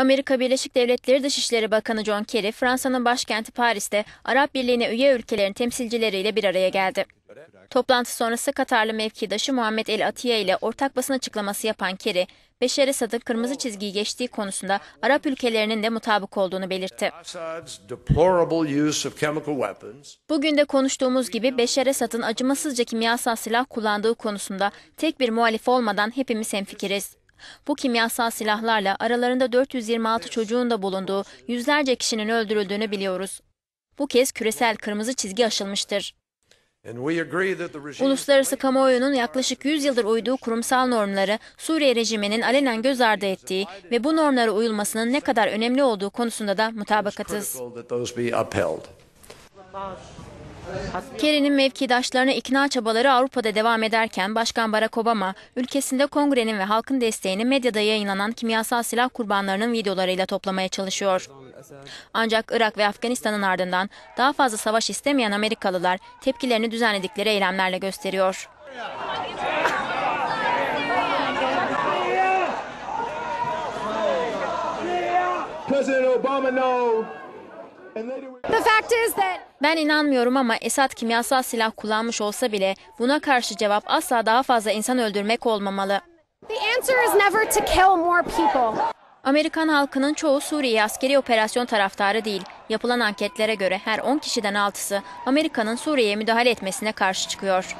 Amerika Birleşik Devletleri Dışişleri Bakanı John Kerry, Fransa'nın başkenti Paris'te Arap Birliği'ne üye ülkelerin temsilcileriyle bir araya geldi. Toplantı sonrası Katarlı mevkidaşı Muhammad El Attiye ile ortak basın açıklaması yapan Kerry, Beşar Esad'ın kırmızı çizgiyi geçtiği konusunda Arap ülkelerinin de mutabık olduğunu belirtti. Bugün de konuştuğumuz gibi Beşar Esad'ın acımasızca kimyasal silah kullandığı konusunda tek bir muhalif olmadan hepimiz hemfikiriz. Bu kimyasal silahlarla aralarında 426 çocuğun da bulunduğu yüzlerce kişinin öldürüldüğünü biliyoruz. Bu kez küresel kırmızı çizgi aşılmıştır. Uluslararası kamuoyunun yaklaşık 100 yıldır uyduğu kurumsal normları Suriye rejiminin alenen göz ardı ettiği ve bu normlara uyulmasının ne kadar önemli olduğu konusunda da mutabakatız. Kerry'nin mevkidaşlarına ikna çabaları Avrupa'da devam ederken Başkan Barack Obama, ülkesinde Kongre'nin ve halkın desteğini medyada yayınlanan kimyasal silah kurbanlarının videolarıyla toplamaya çalışıyor. Ancak Irak ve Afganistan'ın ardından daha fazla savaş istemeyen Amerikalılar tepkilerini düzenledikleri eylemlerle gösteriyor. Ben inanmıyorum ama Esad kimyasal silah kullanmış olsa bile buna karşı cevap asla daha fazla insan öldürmek olmamalı. Amerikan halkının çoğu Suriye askeri operasyon taraftarı değil. Yapılan anketlere göre her 10 kişiden 6'sı Amerika'nın Suriye'ye müdahale etmesine karşı çıkıyor.